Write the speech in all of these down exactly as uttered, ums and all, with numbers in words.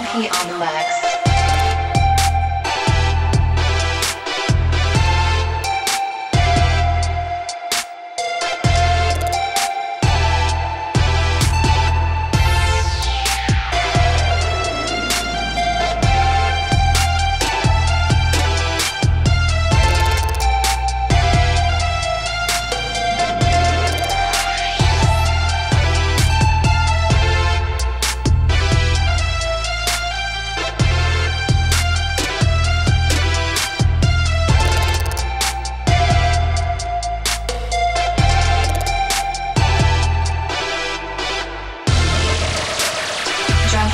Monkee on the wax.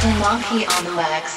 Drunkyn Monkee on the wax.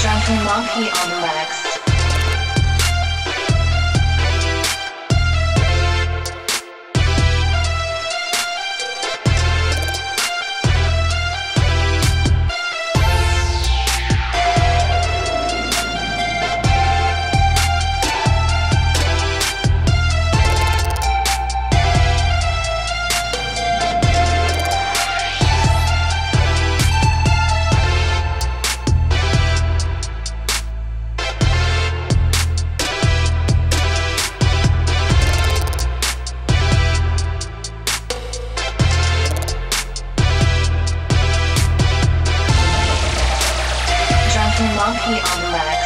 Drunkyn Monkee on the wax. Monkee on the left.